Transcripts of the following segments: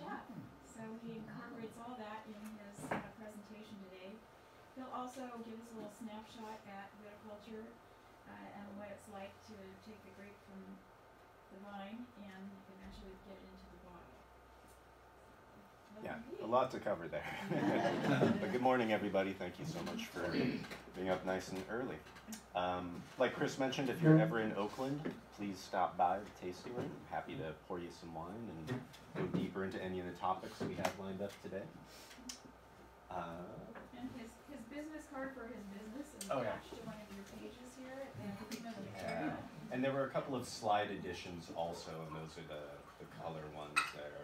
chef. So he incorporates all that in his presentation today. He'll also give us a little snapshot at viticulture and what it's like to take the grape from the vine and eventually get it into the bottle. Yeah, a lot to cover there. But good morning, everybody. Thank you so much for being up nice and early. Like Chris mentioned, if you're ever in Oakland, please stop by the tasting room. I'm happy to pour you some wine and go deeper into any of the topics we have lined up today. And his business card for his business is attached to one of your pages here. And there were a couple of slide additions also, and those are the color ones there.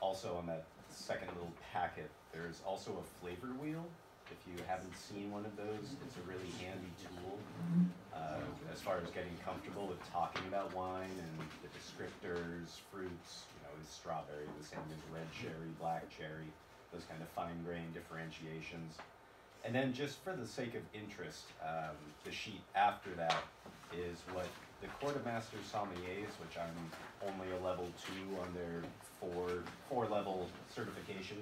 Also on that second little packet, there's also a flavor wheel. If you haven't seen one of those, it's a really handy tool as far as getting comfortable with talking about wine and the descriptors, fruits, you know, is strawberry the same as red cherry, black cherry, those kind of fine-grained differentiations. And then just for the sake of interest, the sheet after that is what the Quartermaster Sommeliers, which I'm only a level 2 on their four-level certification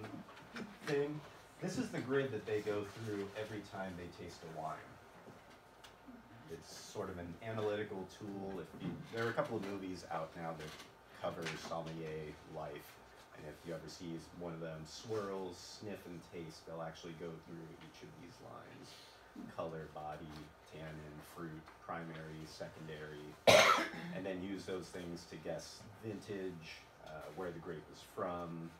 thing. This is the grid that they go through every time they taste a wine. It's sort of an analytical tool. There are a couple of movies out now that cover sommelier life. And if you ever see one of them, swirl, sniff, and taste, they'll actually go through each of these lines. Color, body, tannin, fruit, primary, secondary, and then use those things to guess vintage, where the grape is from.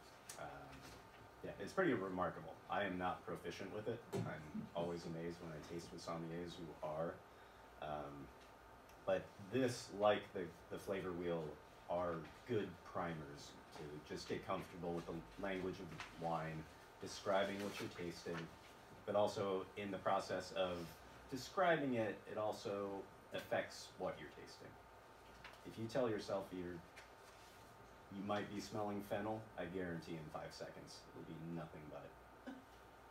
Yeah, it's pretty remarkable. I am not proficient with it. I'm always amazed when I taste with sommeliers who are. But this, like the flavor wheel, are good primers to just get comfortable with the language of wine, describing what you're tasting, but also in the process of describing it, it also affects what you're tasting. If you tell yourself you might be smelling fennel, I guarantee in 5 seconds it'll be nothing but,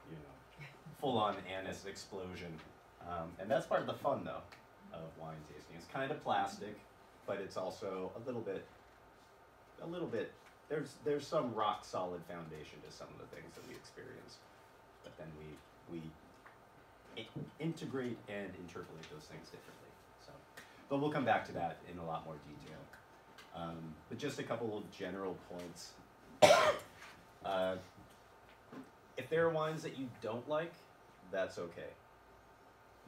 you know, full-on anise explosion. And that's part of the fun, though, of wine tasting. It's kind of plastic, but it's also a little bit, there's some rock solid foundation to some of the things that we experience, but then we integrate and interpolate those things differently. So, but we'll come back to that in a lot more detail. But just a couple of general points. If there are wines that you don't like, that's okay.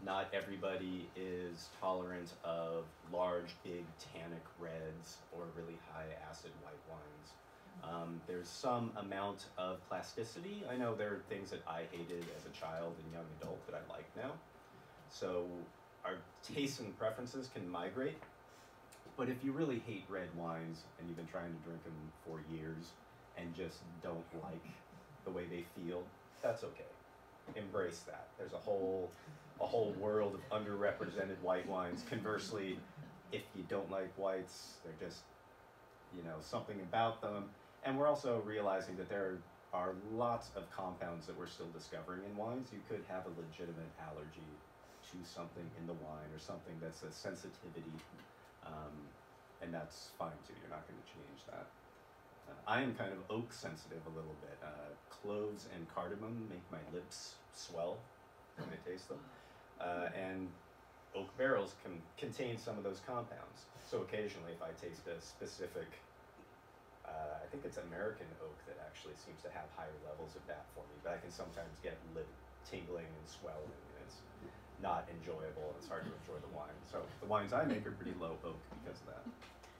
Not everybody is tolerant of large, big, tannic reds or really high acid white wines. There's some amount of plasticity. I know there are things that I hated as a child and young adult that I like now. So our tastes and preferences can migrate. But if you really hate red wines and you've been trying to drink them for years and just don't like the way they feel, that's okay. Embrace that. There's a whole world of underrepresented white wines. Conversely, if you don't like whites, they're just, you know, something about them. And we're also realizing that there are lots of compounds that we're still discovering in wines. You could have a legitimate allergy to something in the wine or something that's a sensitivity, and that's fine too. You're not going to change that. I am kind of oak sensitive a little bit. Cloves and cardamom make my lips swell when I taste them. And oak barrels can contain some of those compounds. So occasionally if I taste a specific, I think it's American oak that actually seems to have higher levels of that for me, but I can sometimes get lip tingling and swelling, and it's not enjoyable, and it's hard to enjoy the wine. So the wines I make are pretty low oak because of that.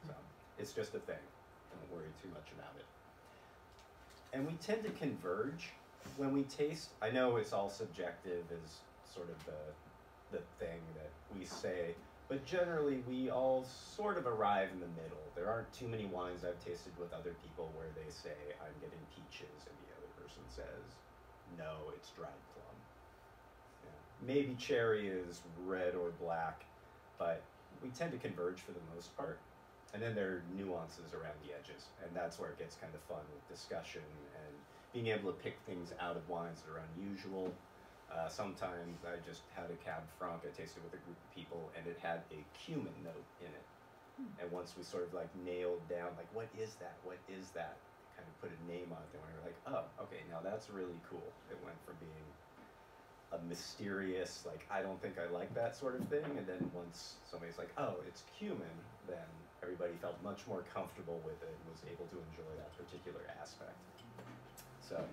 So it's just a thing. Don't worry too much about it. And we tend to converge when we taste. I know it's all subjective is sort of the thing that we say, but generally we all sort of arrive in the middle. There aren't too many wines I've tasted with other people where they say, I'm getting peaches, and the other person says, no, it's dried plum. Yeah. Maybe cherry is red or black, but we tend to converge for the most part. And then there are nuances around the edges, and that's where it gets kind of fun with discussion and being able to pick things out of wines that are unusual. Sometimes I just had a Cab Franc I tasted with a group of people, and it had a cumin note in it. And once we sort of like nailed down, like, what is that? Kind of put a name on it, and we were like, oh, okay, now that's really cool. It went from being a mysterious, like, I don't think I like that sort of thing, and then once somebody's like, oh, it's cumin, then everybody felt much more comfortable with it and was able to enjoy that particular aspect. So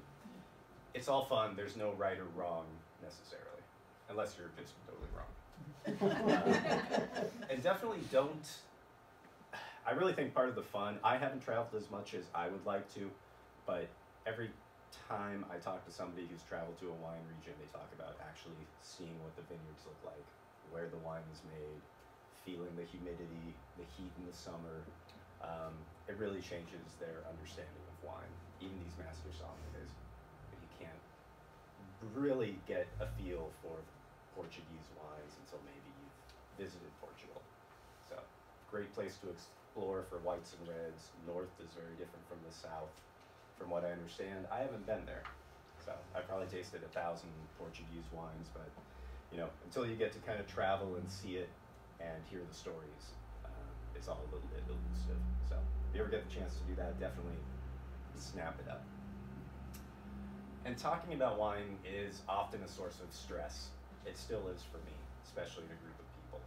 it's all fun. There's no right or wrong necessarily, unless you're just totally wrong. And definitely don't, I really think part of the fun, I haven't traveled as much as I would like to, but every time I talk to somebody who's traveled to a wine region, they talk about actually seeing what the vineyards look like, where the wine is made, feeling the humidity, the heat in the summer. It really changes their understanding of wine, even these master sommeliers. You can't really get a feel for Portuguese wines until maybe you've visited Portugal. So, great place to explore for whites and reds. North is very different from the south, from what I understand. I haven't been there, so I probably tasted 1,000 Portuguese wines, but you know, until you get to kind of travel and see it and hear the stories, it's all a little bit elusive. So if you ever get the chance to do that, definitely snap it up. And talking about wine is often a source of stress. It still is for me, especially in a group of people.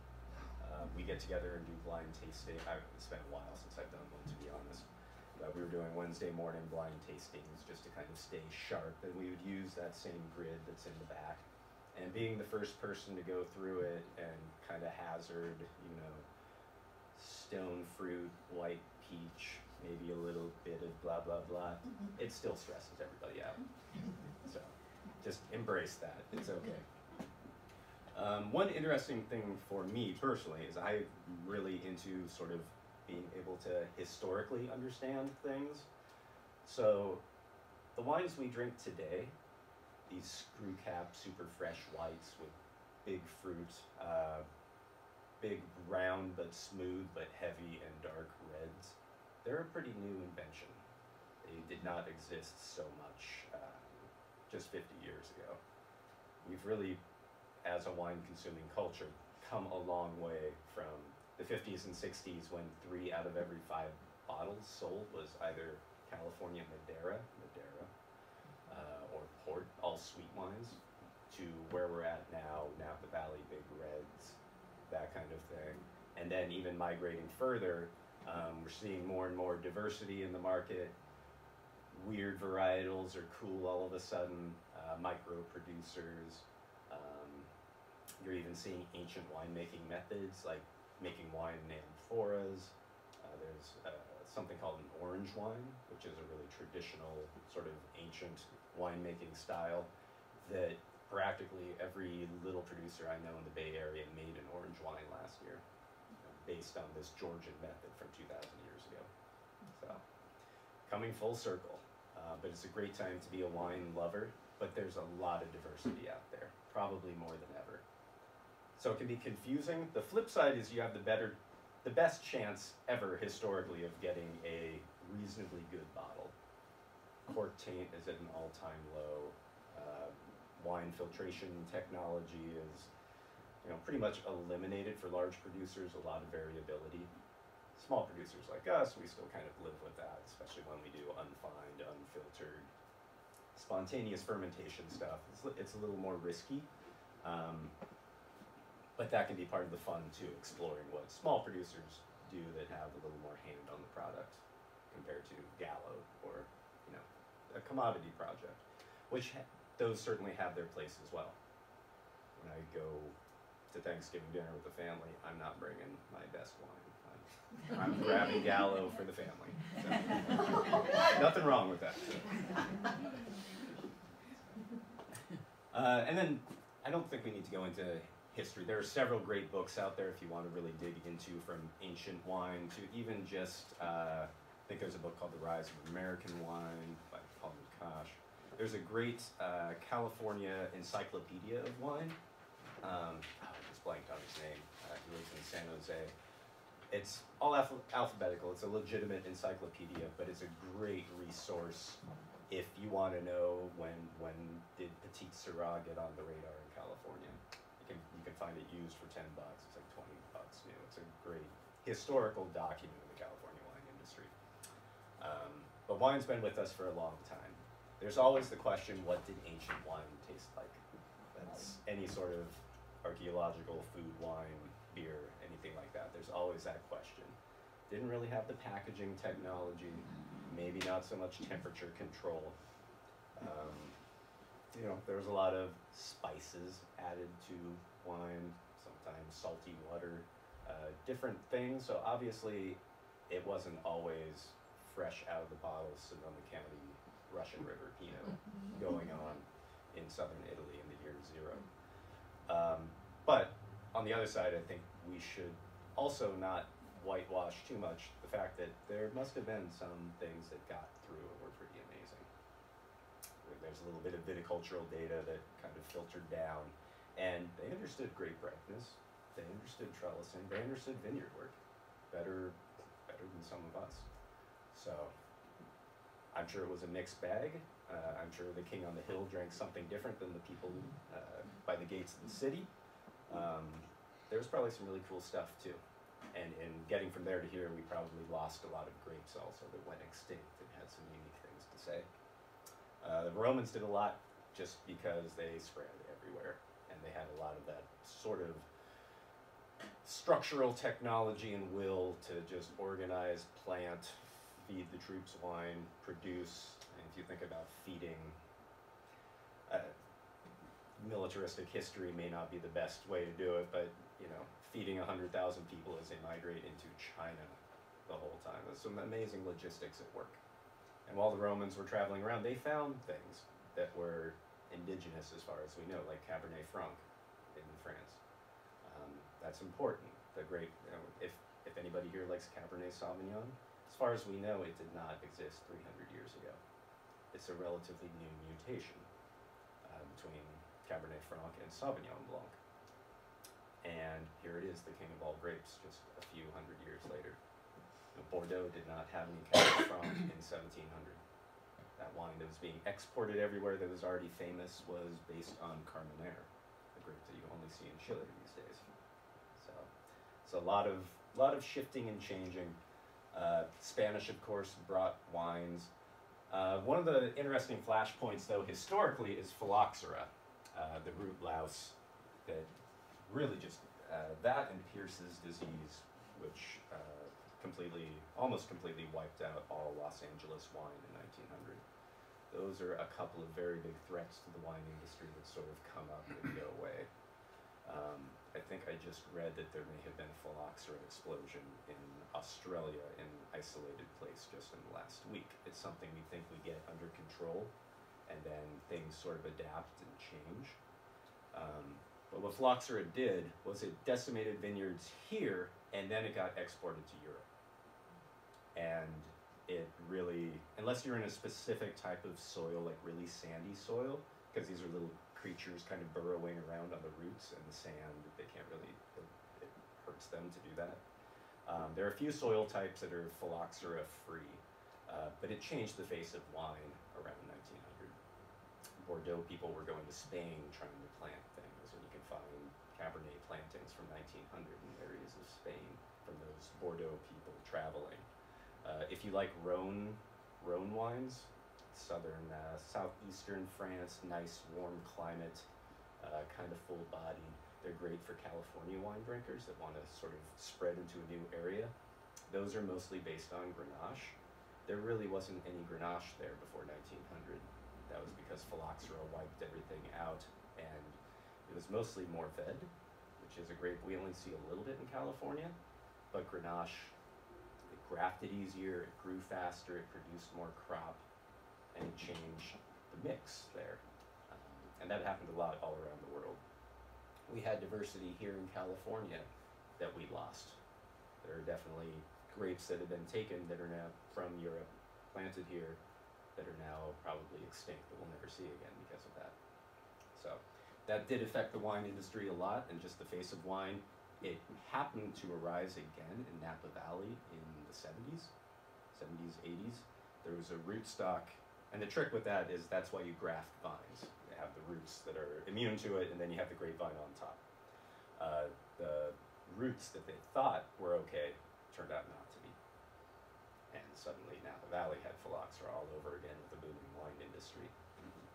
We get together and do blind tasting. It's been a while since I've done one, to be honest. But we were doing Wednesday morning blind tastings just to kind of stay sharp, and we would use that same grid that's in the back. And being the first person to go through it and kind of hazard, you know, stone fruit, white peach, maybe a little bit of blah, blah, blah, it still stresses everybody out. So just embrace that. It's okay. One interesting thing for me personally is I'm really into sort of being able to historically understand things. So the wines we drink today, these screw cap, super fresh whites with big fruit, big round but smooth but heavy and dark reds, they're a pretty new invention. They did not exist so much just 50 years ago. We've really, as a wine-consuming culture, come a long way from the 50s and 60s when 3 out of every 5 bottles sold was either California Madeira, or Port, all sweet wines, to where we're at now, Napa Valley, Big Reds, that kind of thing. And then even migrating further, we're seeing more and more diversity in the market. Weird varietals are cool all of a sudden, micro-producers. You're even seeing ancient winemaking methods, like making wine in amphoras. There's something called an orange wine, which is a really traditional sort of ancient winemaking style that practically every little producer I know in the Bay Area made an orange wine last year, you know, based on this Georgian method from 2,000 years ago. So coming full circle, but it's a great time to be a wine lover. But there's a lot of diversity out there, probably more than ever. So it can be confusing. The flip side is you have the best chance ever historically of getting a reasonably good bottle. Cork taint is at an all-time low. Wine filtration technology is, you know, pretty much eliminated for large producers. A lot of variability. Small producers like us, we still kind of live with that, especially when we do unfined, unfiltered, spontaneous fermentation stuff. It's a little more risky. But that can be part of the fun too, exploring what small producers do that have a little more hand on the product compared to Gallo or, you know, a commodity project, which those certainly have their place as well. When I go to Thanksgiving dinner with the family, I'm not bringing my best wine. I'm grabbing Gallo for the family. So, nothing wrong with that. So. And then I don't think we need to go into history. There are several great books out there if you want to really dig into, from ancient wine to even just, I think there's a book called The Rise of American Wine by Paul Kosh. There's a great California encyclopedia of wine. I just blanked on his name. He lives in San Jose. It's all alphabetical. It's a legitimate encyclopedia, but it's a great resource if you want to know when did Petite Sirah get on the radar in California. You can find it used for $10. It's like $20 new. It's a great historical document of the California wine industry. But wine's been with us for a long time. There's always the question, what did ancient wine taste like? That's any sort of archaeological food, wine, beer, anything like that. There's always that question. Didn't really have the packaging technology, maybe not so much temperature control. You know, there was a lot of spices added to wine, sometimes salty water, different things. So obviously it wasn't always fresh out of the bottle, Sonoma County, Russian River Pinot going on in southern Italy in the year zero. But on the other side, I think we should also not whitewash too much the fact that there must have been some things that got through and were pretty amazing. There's a little bit of viticultural data that kind of filtered down, and they understood grape ripeness, they understood trellising, they understood vineyard work better than some of us. So I'm sure it was a mixed bag. I'm sure the king on the hill drank something different than the people by the gates of the city. There was probably some really cool stuff too. And in getting from there to here, we probably lost a lot of grapes also that went extinct and had some unique things to say. The Romans did a lot just because they spread everywhere, and they had a lot of that sort of structural technology and will to just organize, plant, feed the troops wine, produce. And if you think about feeding, militaristic history may not be the best way to do it, but you know, feeding 100,000 people as they migrate into China the whole time. There's some amazing logistics at work. And while the Romans were traveling around, they found things that were indigenous as far as we know, like Cabernet Franc in France. That's important. The grape, you know, if anybody here likes Cabernet Sauvignon, as far as we know, it did not exist 300 years ago. It's a relatively new mutation between Cabernet Franc and Sauvignon Blanc. And here it is, the king of all grapes, just a few hundred years later. Bordeaux did not have any Cabernet Franc in 1700. That wine that was being exported everywhere that was already famous was based on Carmenere, a grape that you only see in Chile these days. So it's a lot of shifting and changing. Spanish, of course, brought wines. One of the interesting flashpoints, though, historically, is Phylloxera, the root louse that really just, that and Pierce's disease, which almost completely wiped out all Los Angeles wine in 1900. Those are a couple of very big threats to the wine industry that sort of come up and go away. I think I just read that there may have been a phylloxera explosion in Australia in an isolated place just in the last week. It's something we think we get under control, and then things sort of adapt and change. But what phylloxera did was it decimated vineyards here, and then it got exported to Europe. And it really, unless you're in a specific type of soil, like really sandy soil, because these are little creatures kind of burrowing around on the roots and the sand, they can't really, it hurts them to do that. There are a few soil types that are phylloxera free, but it changed the face of wine around 1900. Bordeaux people were going to Spain trying to plant things, and you can find Cabernet plantings from 1900 in areas of Spain from those Bordeaux people traveling. If you like Rhone wines, southern, southeastern France, nice warm climate, kind of full-bodied. They're great for California wine drinkers that want to sort of spread into a new area. Those are mostly based on Grenache. There really wasn't any Grenache there before 1900. That was because phylloxera wiped everything out, and it was mostly Mourvedre, which is a grape we only see a little bit in California, but Grenache, it grafted easier, it grew faster, it produced more crop, and it changed the mix there. And that happened a lot all around the world. We had diversity here in California that we lost. There are definitely grapes that have been taken that are now from Europe, planted here, that are now probably extinct that we'll never see again because of that. So that did affect the wine industry a lot and just the face of wine. It happened to arise again in Napa Valley in the 70s, 80s. There was a rootstock, and the trick with that is that's why you graft vines. You have the roots that are immune to it, and then you have the grapevine on top. The roots that they thought were okay turned out not to be. And suddenly Napa Valley had phylloxera all over again with the booming wine industry.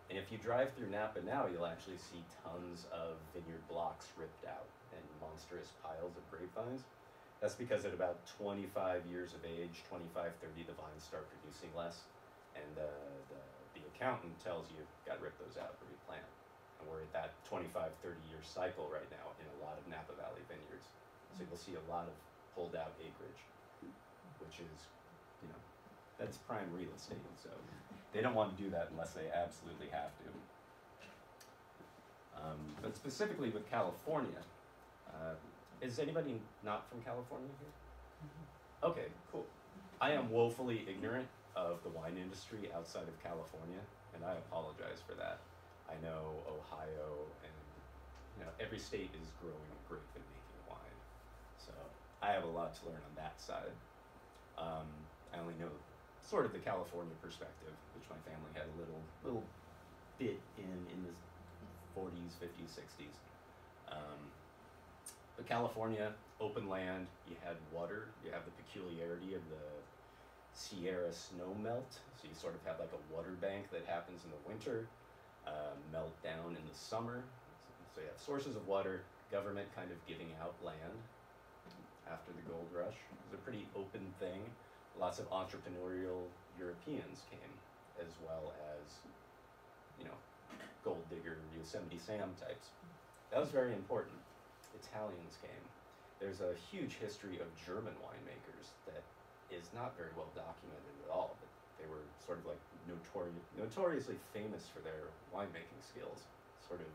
And if you drive through Napa now, you'll actually see tons of vineyard blocks ripped out and monstrous piles of grapevines. That's because at about 25 years of age, 25, 30, the vines start producing less. And the accountant tells you, got to rip those out and replant. And we're at that 25, 30-year cycle right now in a lot of Napa Valley vineyards. So you'll see a lot of pulled-out acreage, which is, you know, that's prime real estate. So they don't want to do that unless they absolutely have to. But specifically with California, is anybody not from California here? Okay, cool. I am woefully ignorant of the wine industry outside of California, and I apologize for that. I know Ohio and, you know, every state is growing grape and making wine. So I have a lot to learn on that side. I only know sort of the California perspective, which my family had a little bit in the 40s, 50s, 60s. But California, open land, you had water, you have the peculiarity of the Sierra snow melt, so you sort of have like a water bank that happens in the winter, melt down in the summer. So you have sources of water, government kind of giving out land after the gold rush. It was a pretty open thing. Lots of entrepreneurial Europeans came, as well as, you know, gold digger, Yosemite Sam types. That was very important. Italians came. There's a huge history of German winemakers that is not very well documented at all, but they were sort of like notoriously famous for their winemaking skills, sort of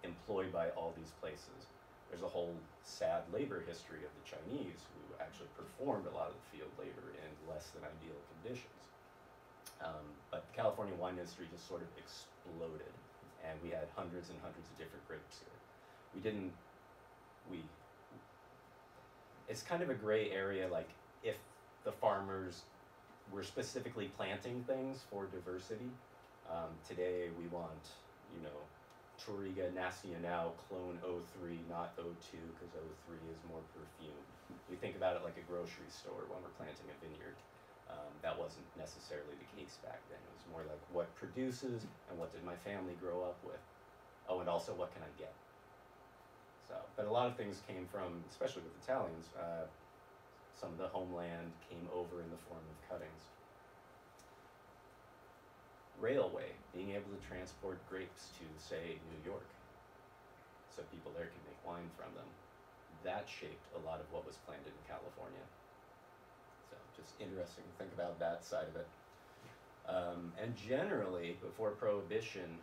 employed by all these places. There's a whole sad labor history of the Chinese who actually performed a lot of the field labor in less than ideal conditions. But the California wine industry just sort of exploded, and we had hundreds and hundreds of different grapes here. It's kind of a gray area, like if the farmers were specifically planting things for diversity. Today we want, you know, Touriga Nacional clone 03, not 02, because 03 is more perfume. We think about it like a grocery store when we're planting a vineyard. That wasn't necessarily the case back then. It was more like what produces and what did my family grow up with. Oh, and also what can I get? So, but a lot of things came from, especially with Italians, some of the homeland came over in the form of cuttings. Railway, being able to transport grapes to, say, New York, so people there can make wine from them. That shaped a lot of what was planted in California. So just interesting to think about that side of it. And generally, before Prohibition,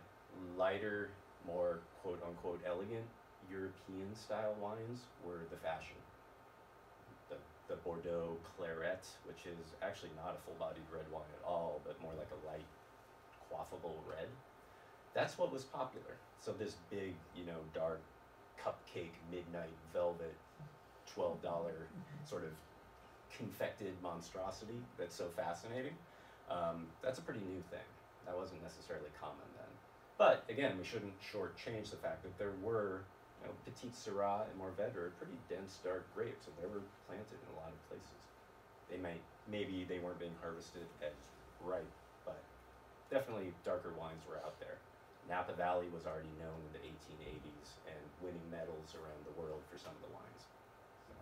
lighter, more quote-unquote elegant European-style wines were the fashion. The Bordeaux claret, which is actually not a full-bodied red wine at all, but more like a light, quaffable red. That's what was popular. So this big, you know, dark cupcake, midnight velvet, $12 sort of confected monstrosity that's so fascinating. That's a pretty new thing. That wasn't necessarily common then. But again, we shouldn't shortchange the fact that there were, you know, Petite Sirah and Mourvedre, pretty dense dark grapes, and they were planted in a lot of places. They might, maybe they weren't being harvested as ripe, but definitely darker wines were out there. Napa Valley was already known in the 1880s and winning medals around the world for some of the wines. So.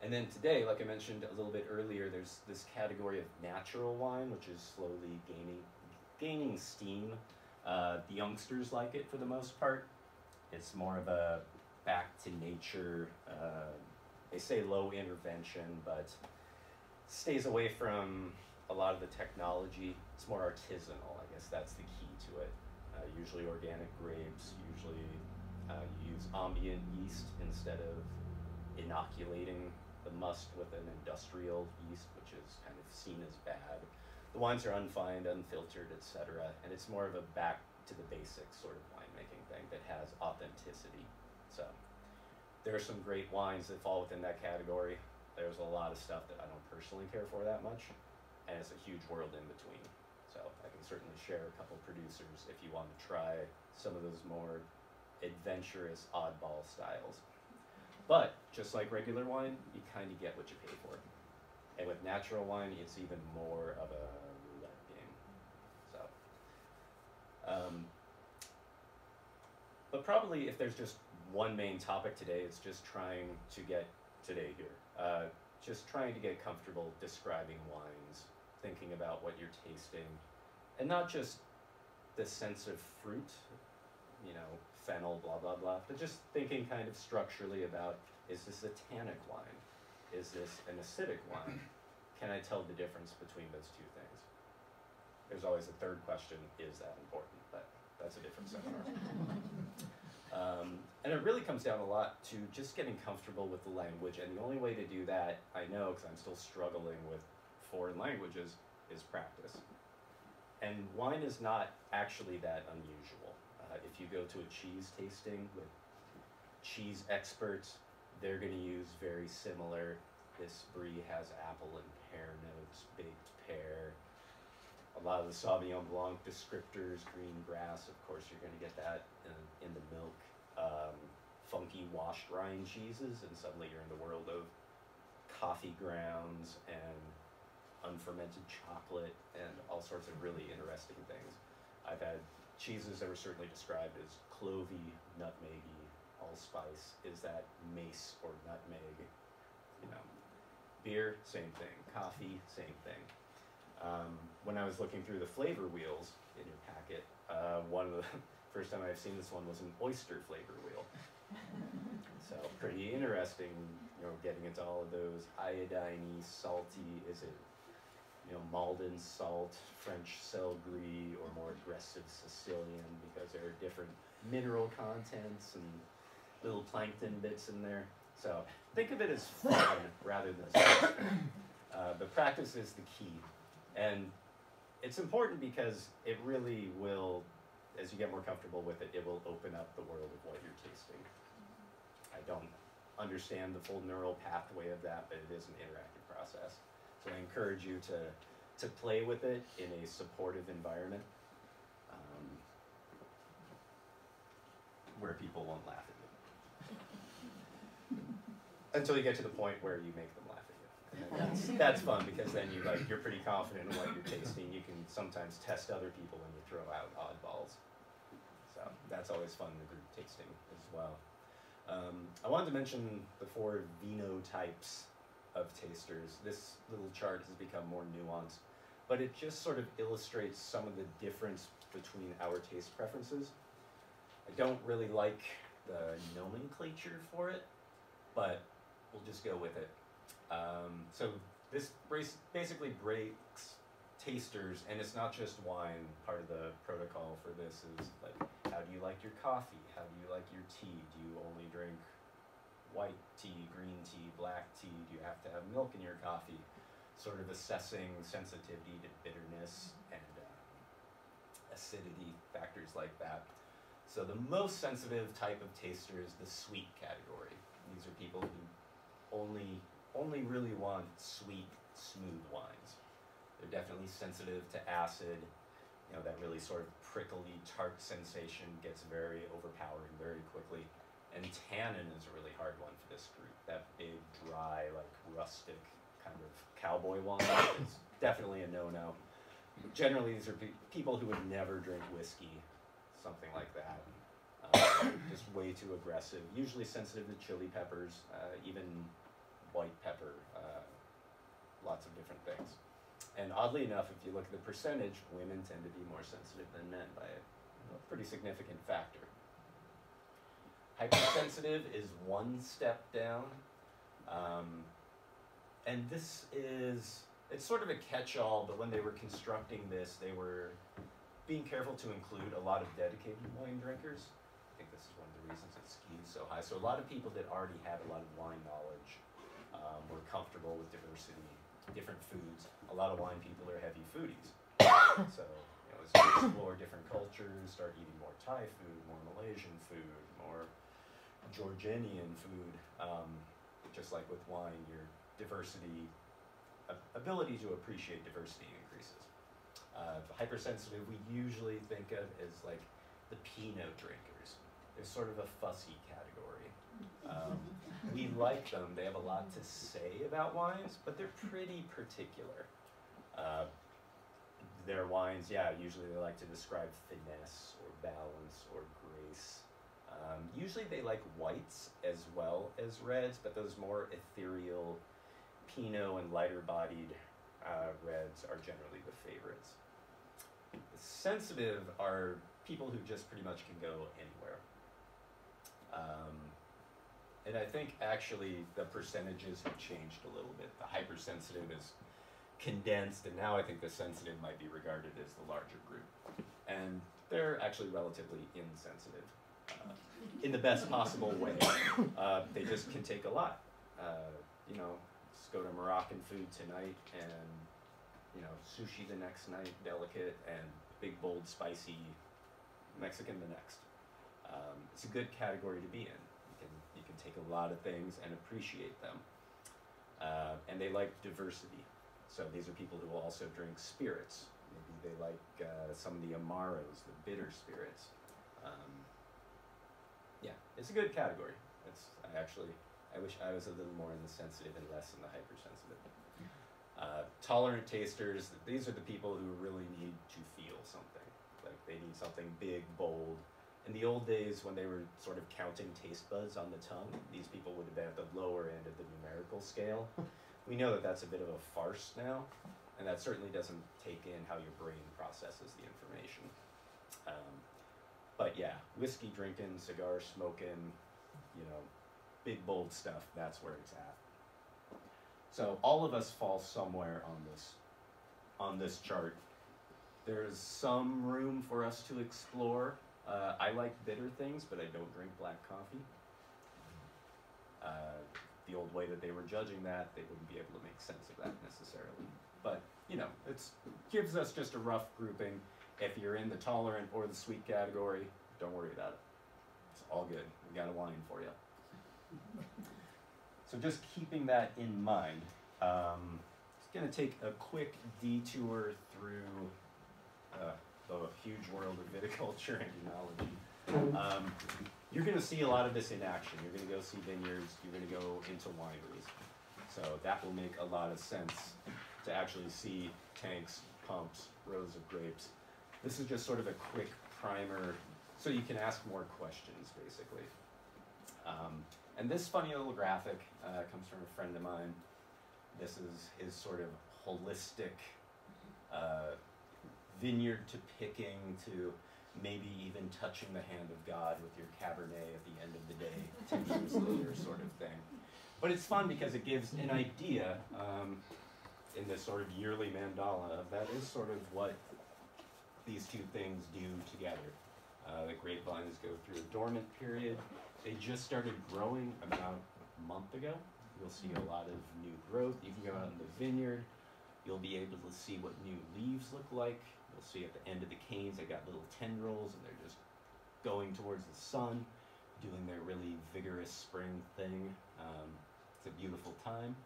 And then today, like I mentioned a little bit earlier, there's this category of natural wine, which is slowly gaining steam. The youngsters like it for the most part. It's more of a back to nature, they say low intervention, but stays away from a lot of the technology. It's more artisanal, I guess that's the key to it. Usually organic grapes, usually you use ambient yeast instead of inoculating the must with an industrial yeast, which is kind of seen as bad. The wines are unfined, unfiltered, etc. And it's more of a back to the basics sort of winemaking thing that has authenticity. So there are some great wines that fall within that category. There's a lot of stuff that I don't personally care for that much, and it's a huge world in between. So I can certainly share a couple producers if you want to try some of those more adventurous oddball styles. But just like regular wine, you kind of get what you pay for. And with natural wine, it's even more of a roulette game. So, but probably if there's just one main topic today, it's just trying to get today here. Just trying to get comfortable describing wines, thinking about what you're tasting, and not just the sense of fruit, you know, fennel, blah, blah, blah, but just thinking kind of structurally about, is this a tannic wine? Is this an acidic wine? Can I tell the difference between those two things? There's always a third question, is that important? But that's a different seminar. And it really comes down a lot to just getting comfortable with the language, and the only way to do that, I know, because I'm still struggling with foreign languages, is practice. And wine is not actually that unusual. If you go to a cheese tasting with cheese experts, they're going to use very similar, this brie has apple and pear notes, baked pear. A lot of the Sauvignon Blanc descriptors, green grass, of course you're going to get that in the milk. Funky washed rind cheeses, and suddenly you're in the world of coffee grounds and unfermented chocolate and all sorts of really interesting things. I've had cheeses that were certainly described as clovey, nutmeggy, allspice. Is that mace or nutmeg? You know, beer, same thing. Coffee, same thing. When I was looking through the flavor wheels in your packet, one of the first time I've seen this one was an oyster flavor wheel. So pretty interesting, you know, getting into all of those iodine-y, salty, is it, you know, Maldon salt, French sel gris, or more aggressive Sicilian, because there are different mineral contents and little plankton bits in there. So think of it as fun rather than as but practice is the key. And it's important because it really will, as you get more comfortable with it, it will open up the world of what you're tasting. I don't understand the full neural pathway of that, but it is an interactive process. So I encourage you to play with it in a supportive environment where people won't laugh at you. Until you get to the point where you make them laugh at you. And that's fun, because then you, like, you're pretty confident in what you're tasting. You can sometimes test other people when you throw out oddballs. So that's always fun in the group tasting as well. I wanted to mention the 4 vino types of tasters. This little chart has become more nuanced, but it just sort of illustrates some of the difference between our taste preferences. I don't really like the nomenclature for it, but we'll just go with it. So this basically breaks tasters, and it's not just wine. Part of the protocol for this is, like, how do you like your coffee? How do you like your tea? Do you only drink white tea, green tea, black tea? Do you have to have milk in your coffee? Sort of assessing sensitivity to bitterness and acidity, factors like that. So the most sensitive type of taster is the sweet category. These are people who only really want sweet, smooth wines. They're definitely sensitive to acid. You know, that really sort of prickly, tart sensation gets very overpowering very quickly. And tannin is a really hard one for this group. That big, dry, like rustic kind of cowboy wine is definitely a no-no. Generally, these are people who would never drink whiskey, something like that. Just way too aggressive. Usually sensitive to chili peppers, even white pepper, lots of different things. And oddly enough, if you look at the percentage, women tend to be more sensitive than men by a pretty significant factor. Hypersensitive is one step down, and this is, it's sort of a catch-all, but when they were constructing this, they were being careful to include a lot of dedicated wine drinkers. I think this is one of the reasons it skews so high. So a lot of people that already had a lot of wine knowledge were comfortable with diversity, different foods. A lot of wine people are heavy foodies. So, you know, as you explore different cultures, start eating more Thai food, more Malaysian food, more Georgianian food, just like with wine, your diversity, ability to appreciate diversity increases. The hypersensitive we usually think of as like the Pinot drinkers. is sort of a fussy category. We like them. They have a lot to say about wines, but they're pretty particular. Their wines, yeah, usually they like to describe finesse or balance or grace. Usually they like whites as well as reds, but those more ethereal Pinot and lighter-bodied reds are generally the favorites. Sensitive are people who just pretty much can go anywhere. And I think actually the percentages have changed a little bit. The hypersensitive is condensed, and now I think the sensitive might be regarded as the larger group. And they're actually relatively insensitive in the best possible way. They just can take a lot. You know, just go to Moroccan food tonight and, you know, sushi the next night, delicate, and big, bold, spicy Mexican the next. It's a good category to be in. You can take a lot of things and appreciate them. And they like diversity. So these are people who will also drink spirits. Maybe they like some of the Amaros, the bitter spirits. Yeah, it's a good category. I wish I was a little more in the sensitive and less in the hypersensitive. Tolerant tasters, these are the people who really need to feel something. Like they need something big, bold. In the old days when they were sort of counting taste buds on the tongue, these people would have been at the lower end of the numerical scale. We know that that's a bit of a farce now, and that certainly doesn't take in how your brain processes the information. But yeah, whiskey drinking, cigar smoking, you know, big bold stuff, that's where it's at. So all of us fall somewhere on this chart. There's some room for us to explore. I like bitter things, but I don't drink black coffee. The old way that they were judging that, they wouldn't be able to make sense of that necessarily. But, you know, it gives us just a rough grouping. If you're in the tolerant or the sweet category, don't worry about it. It's all good. We got a wine for you. So just keeping that in mind, it's going to take a quick detour through the huge world of viticulture and enology. You're going to see a lot of this in action. You're going to go see vineyards. You're going to go into wineries. So that will make a lot of sense to actually see tanks, pumps, rows of grapes. This is just sort of a quick primer so you can ask more questions, basically. And this funny little graphic comes from a friend of mine. This is his sort of holistic vineyard to picking to maybe even touching the hand of God with your Cabernet at the end of the day, 10 years later sort of thing. But it's fun because it gives an idea in this sort of yearly mandala. That is sort of what these two things do together. The grapevines go through a dormant period. They just started growing about a month ago. You'll see a lot of new growth. You can go out in the vineyard. You'll be able to see what new leaves look like. You'll see at the end of the canes, they got little tendrils, and they're just going towards the sun, doing their really vigorous spring thing. It's a beautiful time.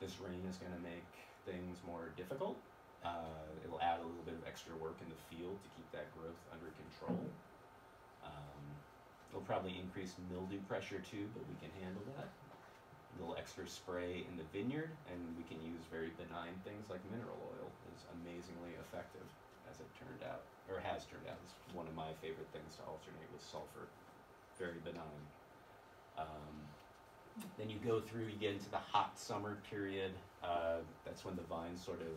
This rain is going to make things more difficult. It'll add a little bit of extra work in the field to keep that growth under control. It'll probably increase mildew pressure too, but we can handle that. A little extra spray in the vineyard, and we can use very benign things like mineral oil. It's amazingly effective, as it turned out, or has turned out. It's one of my favorite things to alternate with sulfur. Very benign. Then you go through, you get into the hot summer period. That's when the vines sort of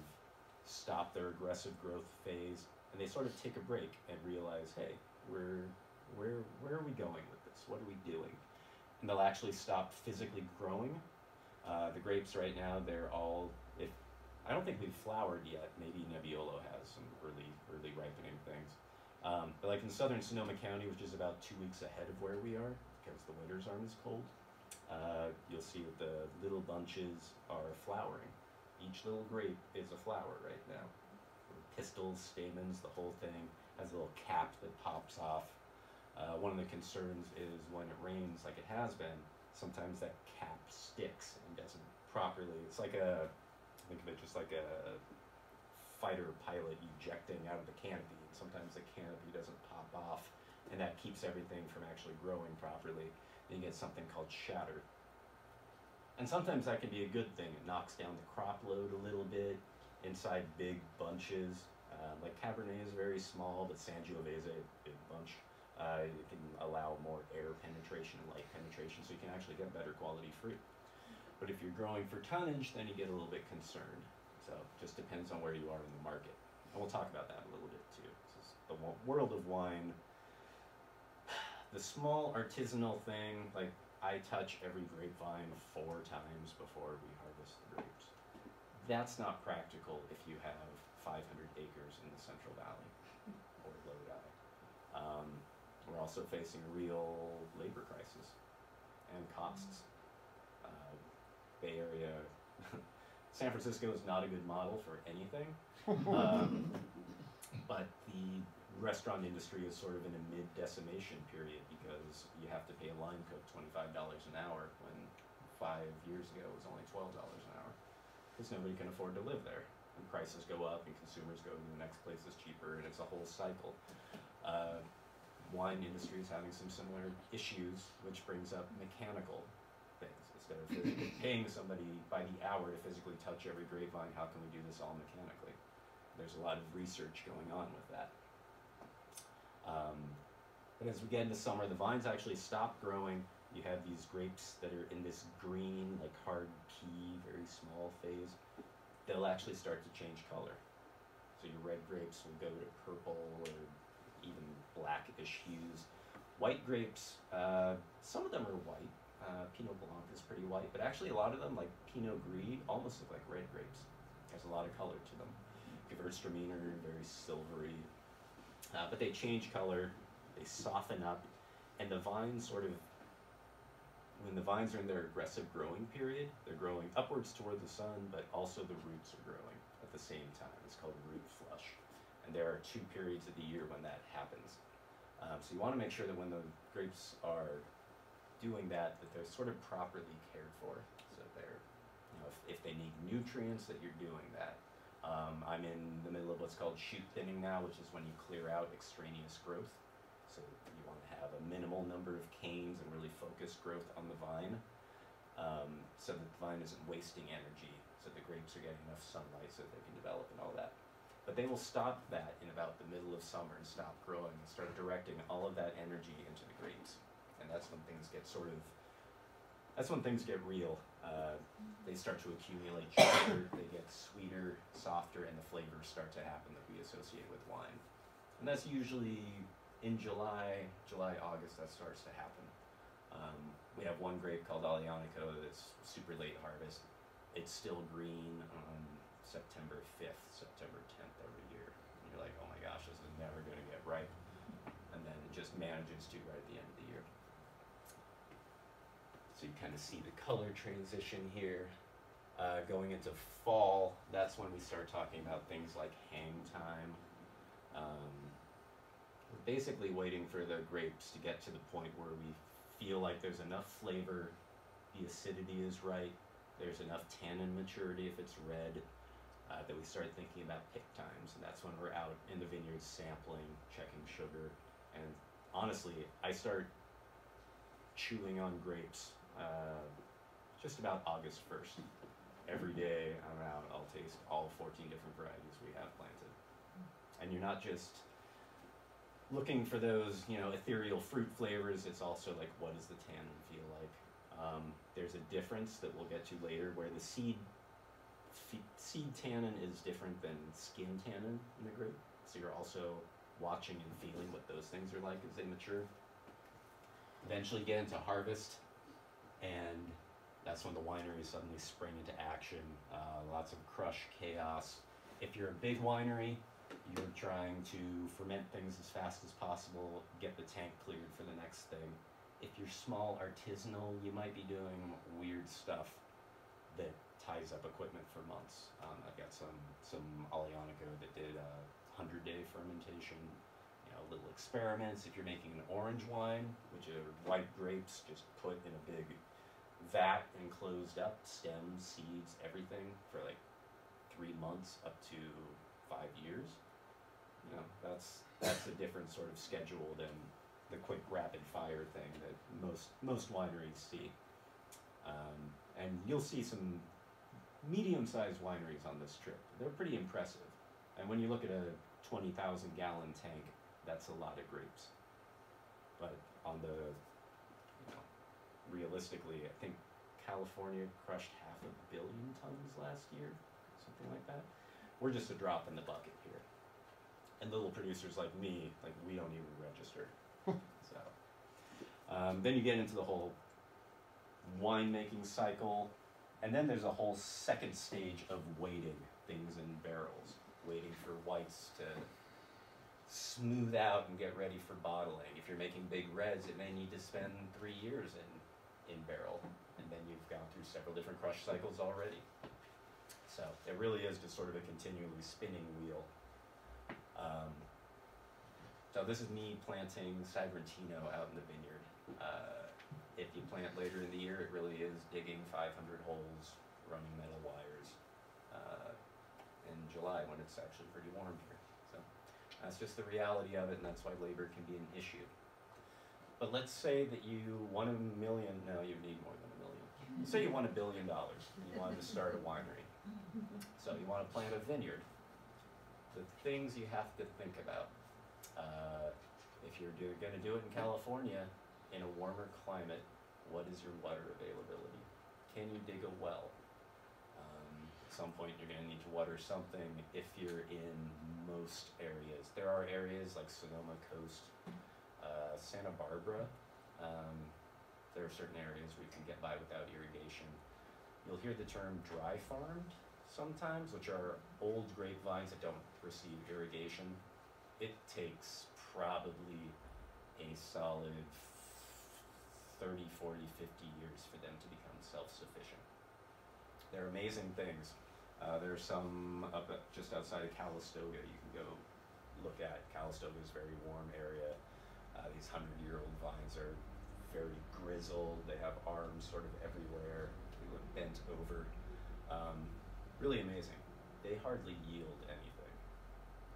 stop their aggressive growth phase, and they sort of take a break and realize, hey, where are we going with this? What are we doing? And they'll actually stop physically growing. The grapes right now, they're all, I don't think they've flowered yet. Maybe Nebbiolo has some early ripening things. But like in southern Sonoma County, which is about 2 weeks ahead of where we are, because the winters aren't as cold, you'll see that the little bunches are flowering. Each little grape is a flower right now. Pistils, stamens, the whole thing has a little cap that pops off. One of the concerns is when it rains, like it has been, sometimes that cap sticks and doesn't properly. It's like a, think of it just like a fighter pilot ejecting out of the canopy. And sometimes the canopy doesn't pop off and that keeps everything from actually growing properly. Then you get something called shatter. And sometimes that can be a good thing. It knocks down the crop load a little bit inside big bunches. Like Cabernet is very small, but Sangiovese, big bunch. It can allow more air penetration and light penetration, so you can actually get better quality fruit. But if you're growing for tonnage, then you get a little bit concerned. So it just depends on where you are in the market. And we'll talk about that a little bit too. The world of wine, the small artisanal thing, like I touch every grapevine 4 times before we harvest the grapes. That's not practical if you have 500 acres in the Central Valley or Lodi. We're also facing a real labor crisis and costs. Bay Area, San Francisco is not a good model for anything, but the restaurant industry is sort of in a mid-decimation period because you have to pay a line cook $25 an hour when 5 years ago it was only $12 an hour because nobody can afford to live there. And prices go up and consumers go to the next place that's cheaper, and it's a whole cycle. Wine industry is having some similar issues, which brings up mechanical things. Instead of physically paying somebody by the hour to physically touch every grapevine, how can we do this all mechanically? There's a lot of research going on with that. But as we get into summer, the vines actually stop growing. You have these grapes that are in this green, like hard pea, very small phase. They'll actually start to change color. So your red grapes will go to purple or even blackish hues. White grapes, some of them are white. Pinot Blanc is pretty white, but actually a lot of them, like Pinot Gris, almost look like red grapes. There's a lot of color to them. Gewürztraminer, very silvery. But they change color, they soften up, and the vines sort of, when the vines are in their aggressive growing period, they're growing upwards toward the sun, but also the roots are growing at the same time. It's called root flush. And there are 2 periods of the year when that happens. So you want to make sure that when the grapes are doing that, that they're sort of properly cared for. So they're, you know, if they need nutrients, that you're doing that. I'm in the middle of what's called shoot thinning now, which is when you clear out extraneous growth. So you want to have a minimal number of canes and really focus growth on the vine, so that the vine isn't wasting energy, so the grapes are getting enough sunlight so that they can develop and all that. But they will stop that in about the middle of summer and stop growing and start directing all of that energy into the grapes. And that's when things get sort of, that's when things get real. They start to accumulate sugar, they get sweeter, softer, and the flavors start to happen that we associate with wine. And that's usually in July, August, that starts to happen. We have one grape called Aglianico that's super late harvest. It's still green on September 5th, September 10th every year. And you're like, oh my gosh, this is never gonna get ripe. And then it just manages to right at the end of the year. So you kind of see the color transition here. Going into fall, that's when we start talking about things like hang time. We're basically waiting for the grapes to get to the point where we feel like there's enough flavor, the acidity is right, there's enough tannin maturity if it's red, that we start thinking about pick times. And that's when we're out in the vineyards sampling, checking sugar. And honestly, I start chewing on grapes just about August 1st. Every day I'm out, I'll taste all 14 different varieties we have planted. And you're not just looking for those, you know, ethereal fruit flavors, it's also like, what does the tannin feel like? There's a difference that we'll get to later where the seed tannin is different than skin tannin in the grape. So you're also watching and feeling what those things are like as they mature. Eventually get into harvest, and that's when the wineries suddenly spring into action. Lots of crush, chaos. If you're a big winery, you're trying to ferment things as fast as possible, get the tank cleared for the next thing. If you're small artisanal, you might be doing weird stuff that ties up equipment for months. I've got some Aglianico that did a 100-day fermentation, you know, little experiments. If you're making an orange wine, which are ripe grapes just put in a big vat and closed up, stems, seeds, everything for like 3 months up to 5 years, you know, that's a different sort of schedule than the quick rapid fire thing that most wineries see. And you'll see some medium-sized wineries on this trip. They're pretty impressive. And when you look at a 20,000-gallon tank, that's a lot of grapes. But on the, you know, realistically, I think California crushed 500 million tons last year, something like that. We're just a drop in the bucket here. And little producers like me, like, we don't even register. So then you get into the whole winemaking cycle, and then there's a whole second stage of waiting things in barrels, waiting for whites to smooth out and get ready for bottling. If you're making big reds, it may need to spend 3 years in barrel, and then you've gone through several different crush cycles already. So it really is just sort of a continually spinning wheel. So this is me planting Cybrantino out in the vineyard. If you plant later in the year, it really is digging 500 holes, running metal wires in July when it's actually pretty warm here. So that's just the reality of it, and that's why labor can be an issue. But let's say that you want $1 million, no, you need more than $1 million. Say you want $1 billion, and you want to start a winery. So you want to plant a vineyard. The things you have to think about. If you're going to do it in California, in a warmer climate, what is your water availability? Can you dig a well? At some point, you're going to need to water something if you're in most areas. There are areas like Sonoma Coast, Santa Barbara. There are certain areas where you can get by without irrigation. You'll hear the term dry farmed sometimes, which are old grapevines that don't receive irrigation. It takes probably a solid 30, 40, 50 years for them to become self-sufficient. They're amazing things. There are some up just outside of Calistoga you can go look at. Calistoga is a very warm area. These 100-year-old vines are very grizzled. They have arms sort of everywhere. They look bent over. Really amazing. They hardly yield anything.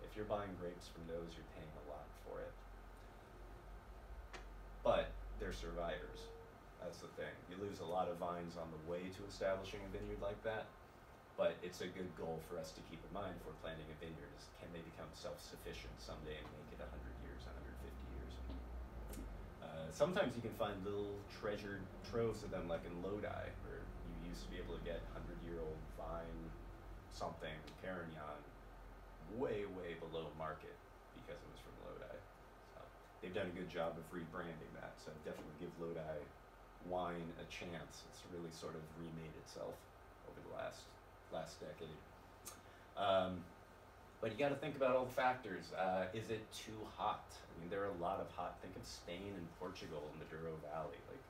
If you're buying grapes from those, you're paying a lot for it. But they're survivors. That's the thing. You lose a lot of vines on the way to establishing a vineyard like that, but it's a good goal for us to keep in mind if we're planting a vineyard is, can they become self-sufficient someday and make it 100 years, 150 years? Sometimes you can find little treasured troves of them, like in Lodi, where you used to be able to get 100-year-old vine something, Carignan, way below market because it was from Lodi. So they've done a good job of rebranding that, so definitely give Lodi wine a chance. It's really sort of remade itself over the last decade. But you got to think about all the factors. Is it too hot? I mean, there are a lot of hot, think of Spain and Portugal in the Douro Valley, like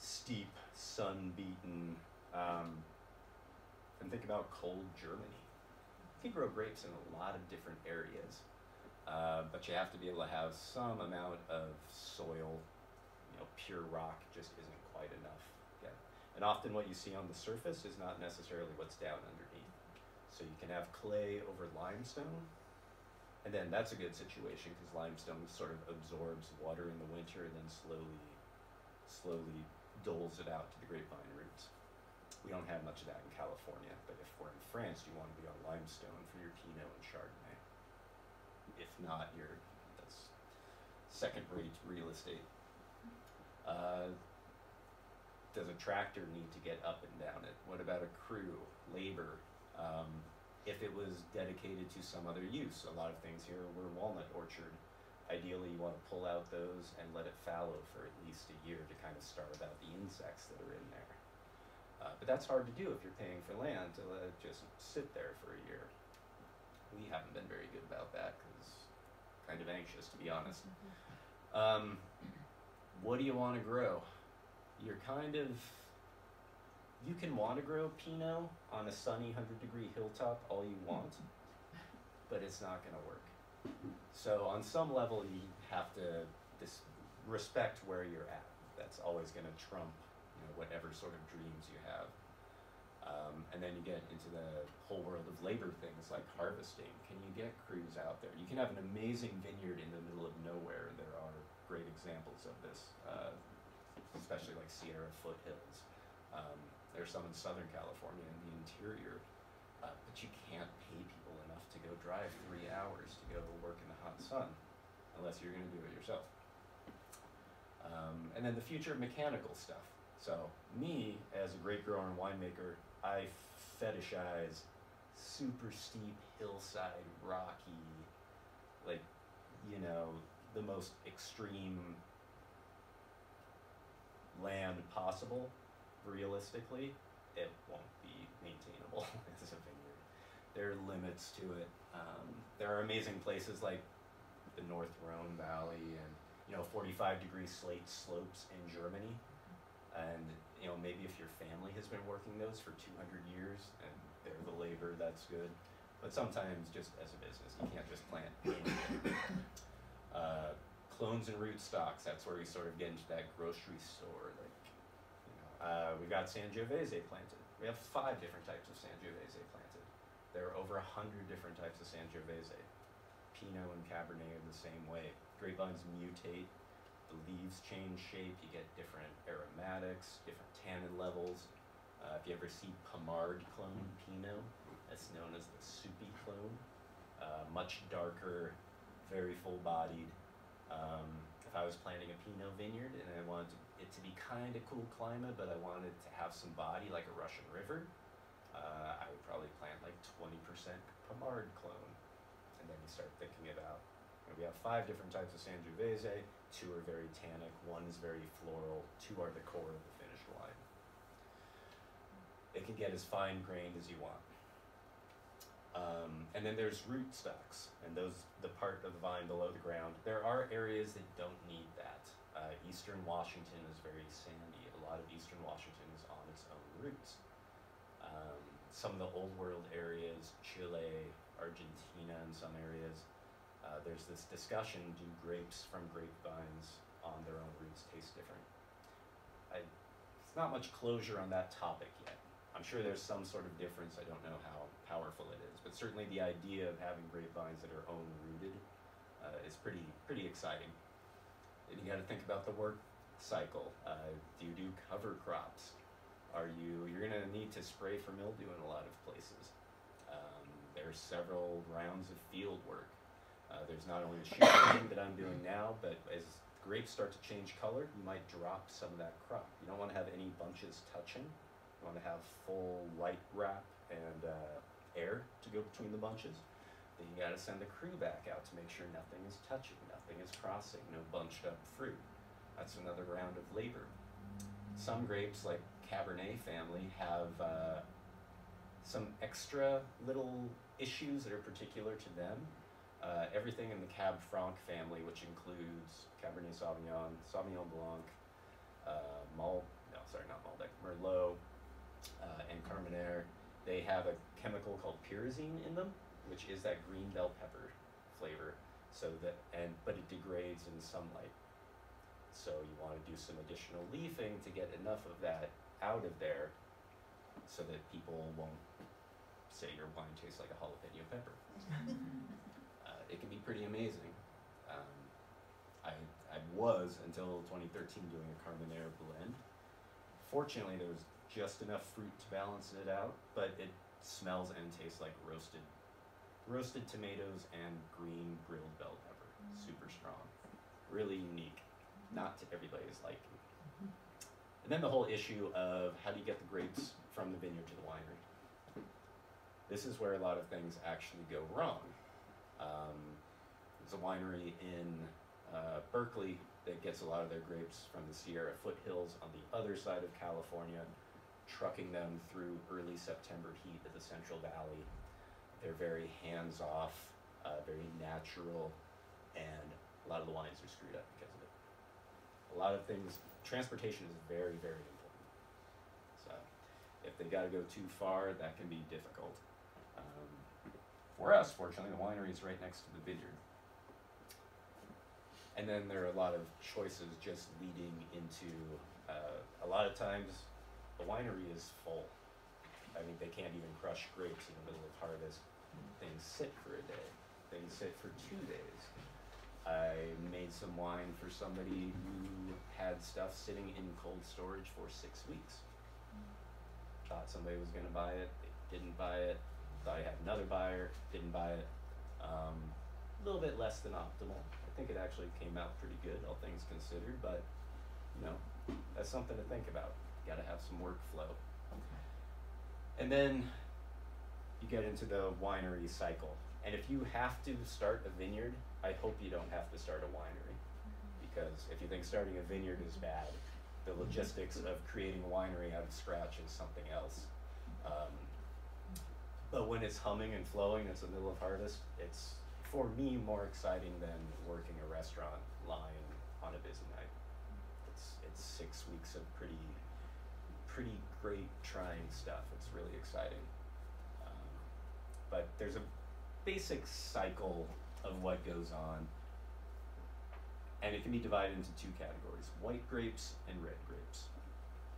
steep, sun-beaten, and think about cold Germany. You can grow grapes in a lot of different areas, but you have to be able to have some amount of soil. You know, pure rock just isn't quite enough. Yeah. And often what you see on the surface is not necessarily what's down underneath. So you can have clay over limestone, and then that's a good situation because limestone sort of absorbs water in the winter and then slowly doles it out to the grapevine roots. We don't have much of that in California, but if we're in France, you want to be on limestone for your Pinot and Chardonnay. If not, that's second-rate real estate. Does a tractor need to get up and down it? What about a crew, labor? If it was dedicated to some other use, a lot of things here were walnut orchard. Ideally, you want to pull out those and let it fallow for at least a year to kind of starve out the insects that are in there. But that's hard to do if you're paying for land to let it just sit there for a year. We haven't been very good about that because kind of anxious, to be honest. What do you want to grow? You can want to grow Pinot on a sunny 100-degree hilltop all you want, but it's not going to work. So on some level, you have to respect where you're at. That's always going to trump whatever sort of dreams you have. And then you get into the whole world of labor things like harvesting. Can you get crews out there? You can have an amazing vineyard in the middle of nowhere. There are great examples of this, especially like Sierra Foothills. There's some in Southern California in the interior, but you can't pay people enough to go drive 3 hours to go work in the hot sun unless you're going to do it yourself. And then the future of mechanical stuff. So me, as a grape grower and winemaker, I fetishize super steep, hillside, rocky, like, you know, the most extreme land possible. Realistically, it won't be maintainable as a vineyard. There are limits to it. There are amazing places like the North Rhone Valley and, you know, 45-degree slate slopes in Germany. And, you know, maybe if your family has been working those for 200 years and they're the labor, that's good. But sometimes, just as a business, you can't just plant anything. Clones and root stocks, that's where we sort of get into that grocery store. Like, you know, we've got Sangiovese planted. We have 5 different types of Sangiovese planted. There are over 100 different types of Sangiovese. Pinot and Cabernet are the same way. Grapevines mutate. The leaves change shape, you get different aromatics, different tannin levels. If you ever see Pomard clone Pinot, that's known as the soupy clone. Much darker, very full-bodied. If I was planting a Pinot vineyard and I wanted it to be kind of cool climate, but I wanted to have some body like a Russian River, I would probably plant like 20% Pomard clone. And then you start thinking about, we have 5 different types of Sangiovese, 2 are very tannic, 1 is very floral, 2 are the core of the finished wine. It can get as fine-grained as you want. And then there's root stocks, and those, the part of the vine below the ground. There are areas that don't need that. Eastern Washington is very sandy. A lot of Eastern Washington is on its own roots. Some of the Old World areas, Chile, Argentina in some areas, there's this discussion, do grapes from grapevines on their own roots taste different? It's not much closure on that topic yet. I'm sure there's some sort of difference. I don't know how powerful it is, but certainly the idea of having grapevines that are own-rooted is pretty exciting. And you got to think about the work cycle. Do you do cover crops? You're going to need to spray for mildew in a lot of places. There's several rounds of field work. There's not only the shoot thinning that I'm doing now, but as grapes start to change color, you might drop some of that crop. You don't want to have any bunches touching. You want to have full light wrap and air to go between the bunches. Then you got to send the crew back out to make sure nothing is touching, nothing is crossing, no bunched up fruit. That's another round of labor. Some grapes, like Cabernet family, have some extra little issues that are particular to them. Everything in the Cab Franc family, which includes Cabernet Sauvignon, Sauvignon Blanc, Merlot, and Carmenere, they have a chemical called pyrazine in them, which is that green bell pepper flavor. But it degrades in sunlight. So you want to do some additional leafing to get enough of that out of there, so that people won't say your wine tastes like a jalapeno pepper. It can be pretty amazing. I was, until 2013, doing a Carmenere blend. Fortunately, there was just enough fruit to balance it out, but it smells and tastes like roasted tomatoes and green grilled bell pepper. Super strong. Really unique. Not to everybody's liking. And then the whole issue of how do you get the grapes from the vineyard to the winery. This is where a lot of things actually go wrong. There's a winery in Berkeley that gets a lot of their grapes from the Sierra Foothills on the other side of California, trucking them through early September heat at the Central Valley. They're very hands-off, very natural, and a lot of the wines are screwed up because of it. A lot of things, transportation is very, very important. So if they got to go too far, that can be difficult. For us, fortunately, the winery is right next to the vineyard. And then there are a lot of choices just leading into, a lot of times, the winery is full. I mean, they can't even crush grapes in the middle of harvest. Things sit for a day. Things sit for 2 days. I made some wine for somebody who had stuff sitting in cold storage for 6 weeks. Thought somebody was going to buy it, they didn't buy it. Thought I had another buyer, didn't buy it. A little bit less than optimal. I think it actually came out pretty good, all things considered, but you know, that's something to think about. You gotta have some workflow. Okay. And then you get into the winery cycle. And if you have to start a vineyard, I hope you don't have to start a winery. Because if you think starting a vineyard is bad, the logistics of creating a winery out of scratch is something else. But when it's humming and flowing, it's the middle of harvest, it's, for me, more exciting than working a restaurant line on a busy night. It's 6 weeks of pretty great trying stuff. It's really exciting. But there's a basic cycle of what goes on, and it can be divided into two categories, white grapes and red grapes.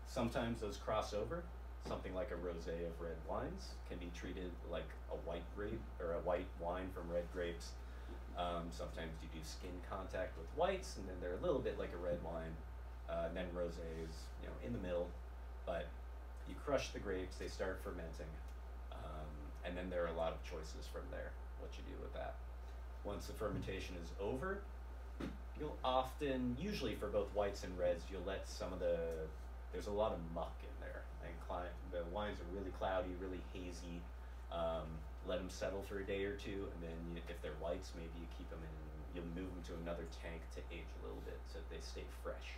Sometimes those cross over. Something like a rosé of red wines can be treated like a white grape or a white wine from red grapes. Sometimes you do skin contact with whites, and then they're a little bit like a red wine. And then rosé is, you know, in the middle, but you crush the grapes, they start fermenting, and then there are a lot of choices from there, what you do with that. Once the fermentation is over, you'll often, usually for both whites and reds, you'll let some of the, there's a lot of muck in there. The wines are really cloudy, really hazy. Let them settle for a day or two, and then you, if they're whites, maybe you keep them in, you'll move them to another tank to age a little bit so that they stay fresh.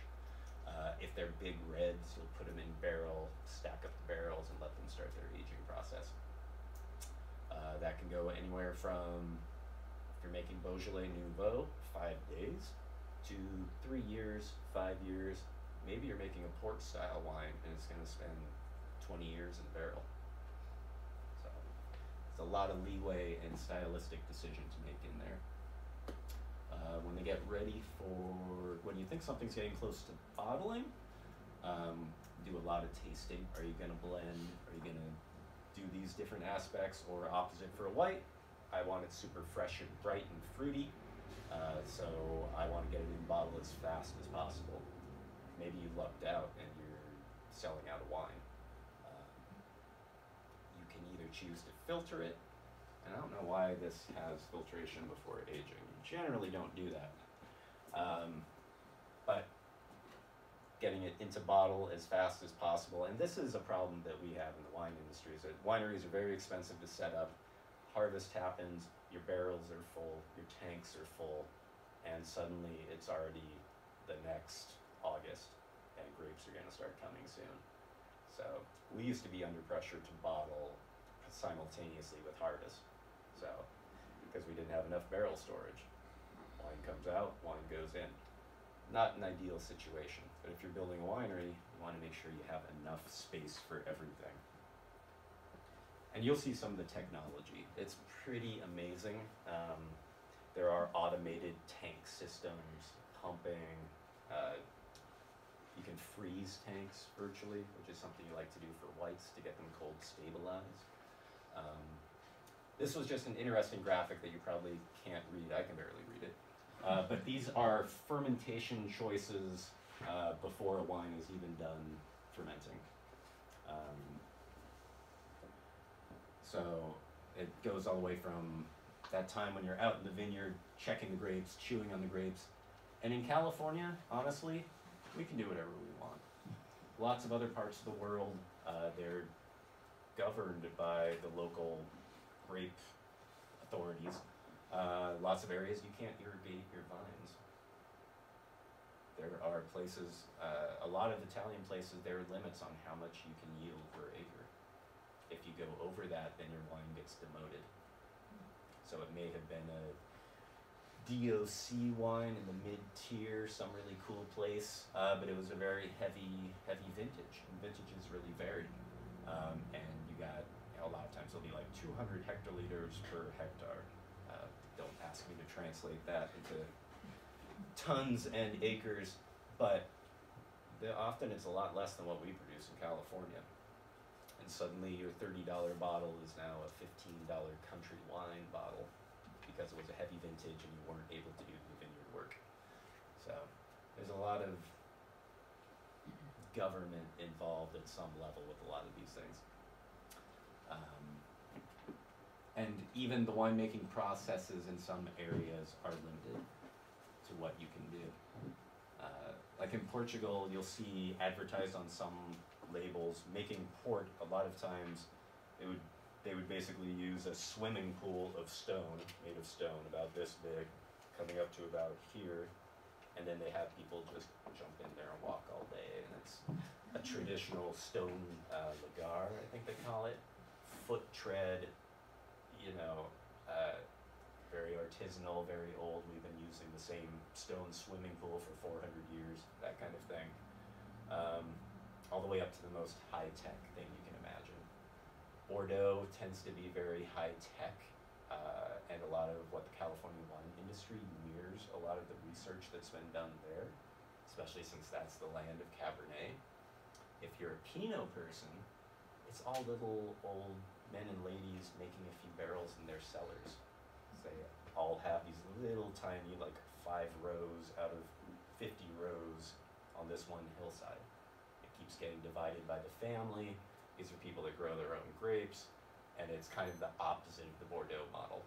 If they're big reds, you'll put them in barrel, stack up the barrels, and let them start their aging process. That can go anywhere from, if you're making Beaujolais Nouveau, 5 days, to 3 years, 5 years. Maybe you're making a port style wine and it's going to spend 20 years in the barrel. So it's a lot of leeway and stylistic decision to make in there. When they get ready for, when you think something's getting close to bottling, do a lot of tasting. Are you going to blend? Are you going to do these different aspects or opposite for a white? I want it super fresh and bright and fruity. So I want to get it in the bottle as fast as possible. Maybe you lucked out and you're selling out of wine. You can either choose to filter it, and I don't know why this has filtration before aging. You generally don't do that. But getting it into bottle as fast as possible, and this is a problem that we have in the wine industry, is that wineries are very expensive to set up. Harvest happens, your barrels are full, your tanks are full, and suddenly it's already the next August, and grapes are going to start coming soon. So we used to be under pressure to bottle simultaneously with harvest, so because we didn't have enough barrel storage. Wine comes out, wine goes in. Not an ideal situation, but if you're building a winery, you want to make sure you have enough space for everything. And you'll see some of the technology. It's pretty amazing. There are automated tank systems, pumping, you can freeze tanks virtually, which is something you like to do for whites to get them cold stabilized. This was just an interesting graphic that you probably can't read. I can barely read it. But these are fermentation choices before a wine is even done fermenting. So it goes all the way from that time when you're out in the vineyard, checking the grapes, chewing on the grapes. And in California, honestly, we can do whatever we want. Lots of other parts of the world, they're governed by the local grape authorities. Lots of areas you can't irrigate your vines. There are places, a lot of Italian places, there are limits on how much you can yield per acre. If you go over that, then your wine gets demoted. So it may have been a DOC wine in the mid-tier, some really cool place, but it was a very heavy vintage, and vintages really varied. And you got, you know, a lot of times it'll be like 200 hectoliters per hectare. Don't ask me to translate that into tons and acres, but often it's a lot less than what we produce in California. And suddenly your $30 bottle is now a $15 country wine bottle, because it was a heavy vintage and you weren't able to do the vineyard work. So there's a lot of government involved at some level with a lot of these things. And even the winemaking processes in some areas are limited to what you can do. Like in Portugal, you'll see advertised on some labels, making port, a lot of times they would basically use a swimming pool of stone, made of stone, about this big, coming up to about here, and then they have people just jump in there and walk all day, and it's a traditional stone lagar, I think they call it, foot tread, you know, very artisanal, very old, we've been using the same stone swimming pool for 400 years, that kind of thing, all the way up to the most high-tech thing you can imagine. Bordeaux tends to be very high-tech, and a lot of what the California wine industry mirrors a lot of the research that's been done there, especially since that's the land of Cabernet. If you're a Pinot person, it's all little old men and ladies making a few barrels in their cellars. They all have these little tiny, like 5 rows out of 50 rows on this one hillside. It keeps getting divided by the family. These are people that grow their own grapes, and it's kind of the opposite of the Bordeaux model.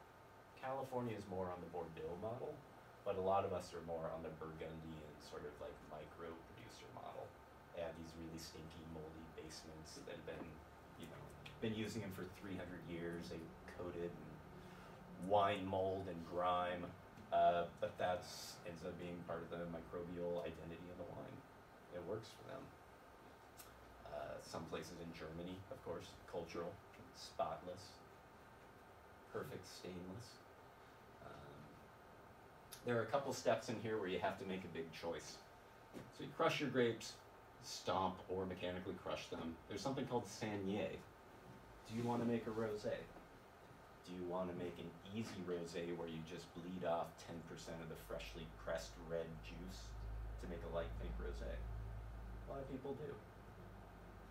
California is more on the Bordeaux model, but a lot of us are more on the Burgundian sort of like micro-producer model. They have these really stinky, moldy basements that have been, you know, been using them for 300 years. They coated in wine mold and grime, but that ends up being part of the microbial identity of the wine. It works for them. Some places in Germany, of course, cultural, spotless, perfect stainless. There are a couple steps in here where you have to make a big choice. So you crush your grapes, stomp or mechanically crush them. There's something called sanier. Do you want to make a rosé? Do you want to make an easy rosé where you just bleed off 10% of the freshly pressed red juice to make a light pink rosé? A lot of people do.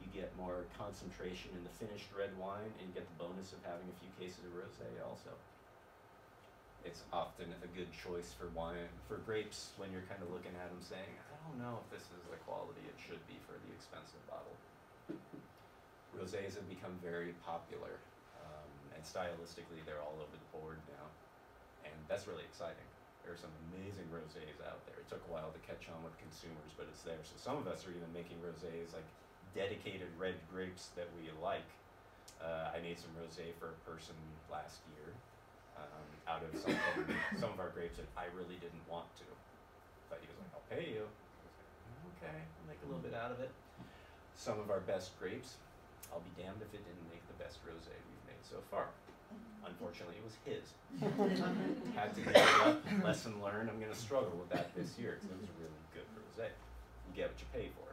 You get more concentration in the finished red wine, and you get the bonus of having a few cases of rosé also. It's often a good choice for wine, for grapes, when you're kind of looking at them saying, I don't know if this is the quality it should be for the expensive bottle. Rosés have become very popular, and stylistically they're all over the board now, and that's really exciting. There are some amazing rosés out there. It took a while to catch on with consumers, but it's there. So some of us are even making rosés like dedicated red grapes that we like. I made some rosé for a person last year out of some of our grapes that I really didn't want to. But he was like, I'll pay you. I was like, okay, I'll make a little bit out of it. Some of our best grapes, I'll be damned if it didn't make the best rosé we've made so far. Unfortunately, it was his. Had to give it up, lesson learned. I'm going to struggle with that this year because it was a really good rosé. You get what you pay for,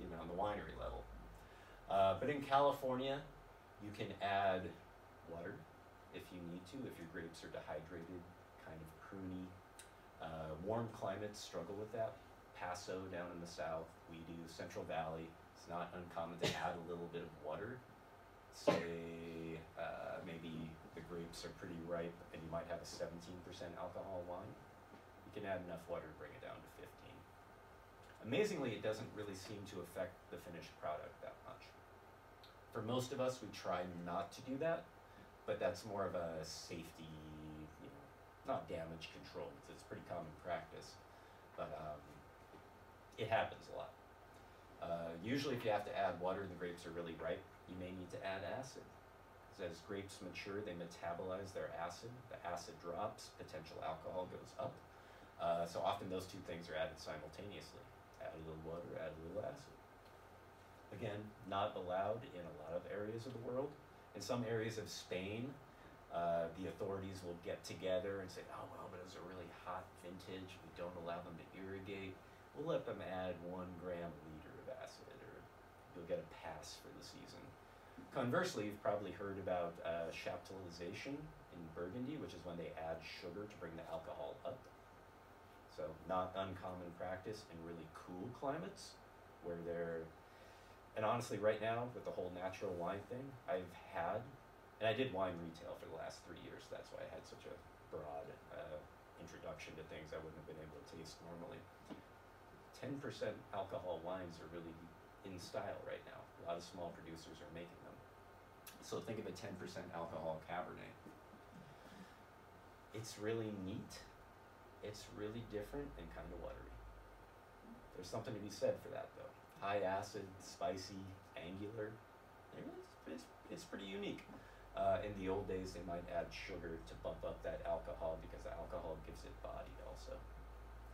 even on the winery level. But in California, you can add water if you need to, if your grapes are dehydrated, kind of pruny. Warm climates struggle with that. Paso down in the south, we do. Central Valley, it's not uncommon to add a little bit of water. Say maybe the grapes are pretty ripe and you might have a 17% alcohol wine. You can add enough water to bring it down to 15. Amazingly, it doesn't really seem to affect the finished product that much. For most of us, we try not to do that, but that's more of a safety, you know, not damage control, because it's pretty common practice, but it happens a lot. Usually, if you have to add water and the grapes are really ripe, you may need to add acid. As grapes mature, they metabolize their acid. The acid drops, potential alcohol goes up. So often those two things are added simultaneously. Add a little water, add a little acid. Again, not allowed in a lot of areas of the world. In some areas of Spain, the authorities will get together and say, oh, well, but it was a really hot vintage. We don't allow them to irrigate. We'll let them add 1 gram a liter of acid, or you'll get a pass for the season. Conversely, you've probably heard about chaptalization in Burgundy, which is when they add sugar to bring the alcohol up. So not uncommon practice in really cool climates where they're, and honestly right now with the whole natural wine thing, I've had, and I did wine retail for the last 3 years, so that's why I had such a broad intro, introduction to things I wouldn't have been able to taste normally. 10% alcohol wines are really in style right now. A lot of small producers are making them. So think of a 10% alcohol Cabernet. It's really neat, it's really different, and kind of watery. There's something to be said for that though. High acid, spicy, angular, it's pretty unique. In the old days, they might add sugar to bump up that alcohol because the alcohol gives it body also.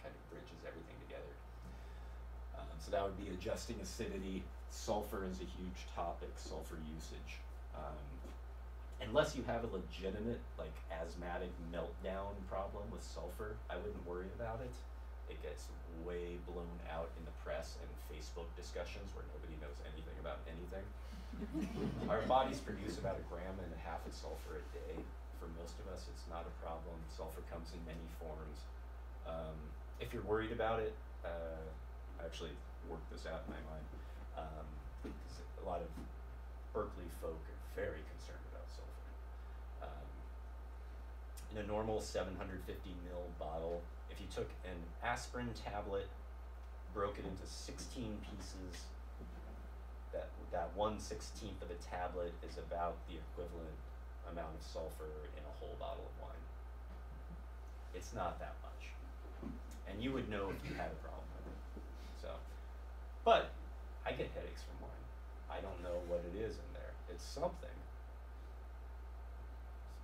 Kind of bridges everything together. So that would be adjusting acidity. Sulfur is a huge topic, sulfur usage. Unless you have a legitimate, like, asthmatic meltdown problem with sulfur, I wouldn't worry about it. It gets way blown out in the press and Facebook discussions where nobody knows anything about anything. Our bodies produce about 1.5 grams of sulfur a day. For most of us, it's not a problem. Sulfur comes in many forms. If you're worried about it, I actually worked this out in my mind. Because a lot of Berkeley folk are very concerned about sulfur. In a normal 750 ml bottle, if you took an aspirin tablet, broke it into 16 pieces, that 1/16 of a tablet is about the equivalent amount of sulfur in a whole bottle of wine. It's not that much. And you would know if you had a problem with it. So, but I get headaches from wine. I don't know what it is in there. It's something.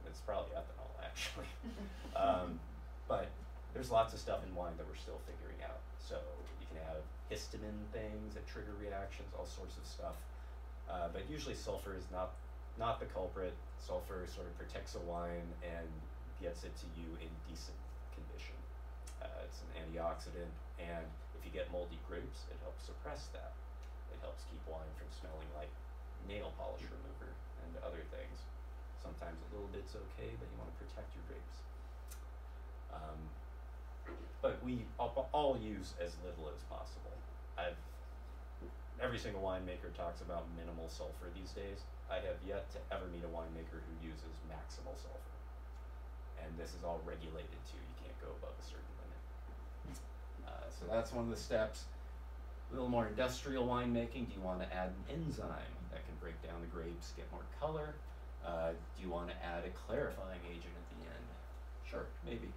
It's probably ethanol, actually. But there's lots of stuff in wine that we're still figuring out. So you can have histamine things that trigger reactions, all sorts of stuff. But usually sulfur is not the culprit. Sulfur sort of protects a wine and gets it to you in decent condition. It's an antioxidant, and if you get moldy grapes, it helps suppress that. It helps keep wine from smelling like nail polish remover and other things. Sometimes a little bit's okay, but you want to protect your grapes. But we all use as little as possible. Every single winemaker talks about minimal sulfur these days. I have yet to ever meet a winemaker who uses maximal sulfur. And this is all regulated too. You can't go above a certain limit. So that's one of the steps. A little more industrial winemaking. Do you want to add an enzyme that can break down the grapes, get more color? Do you want to add a clarifying agent at the end? Sure, maybe.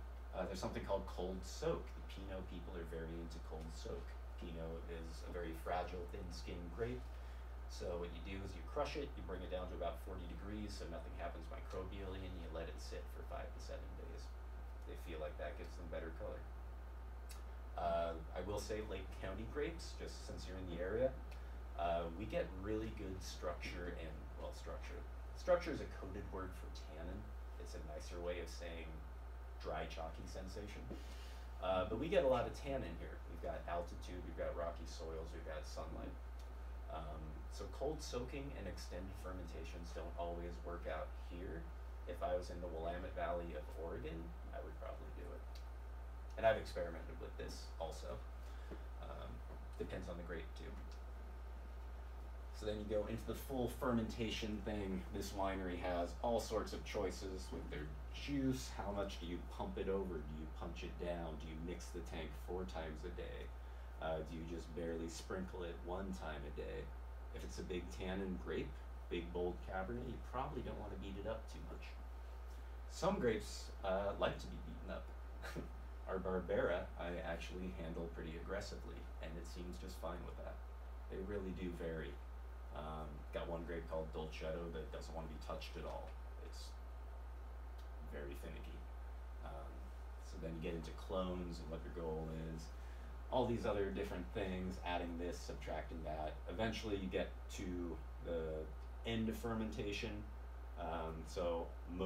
There's something called cold soak. The Pinot people are very into cold soak. Pinot is a very fragile, thin-skinned grape. So what you do is you crush it, you bring it down to about 40 degrees so nothing happens microbially, and you let it sit for 5 to 7 days. They feel like that gives them better color. I will say Lake County grapes, just since you're in the area, we get really good structure and, well, structure. Structure is a coded word for tannin. It's a nicer way of saying dry, chalky sensation. But we get a lot of tannin here. We've got altitude, we've got rocky soils, we've got sunlight. So cold soaking and extended fermentations don't always work out here. If I was in the Willamette Valley of Oregon, I would probably do it. And I've experimented with this also. Depends on the grape too. So then you go into the full fermentation thing. This winery has all sorts of choices with their juice. How much do you pump it over? Do you punch it down? Do you mix the tank 4 times a day? Do you just barely sprinkle it 1 time a day? If it's a big tannin grape, big bold Cabernet, you probably don't want to beat it up too much. Some grapes like to be beaten up. Our Barbera, I actually handle pretty aggressively, and it seems just fine with that. They really do vary. Got one grape called Dolcetto that doesn't want to be touched at all. It's very finicky. So then you get into clones and what your goal is, all these other different things, adding this, subtracting that. Eventually you get to the end of fermentation. So most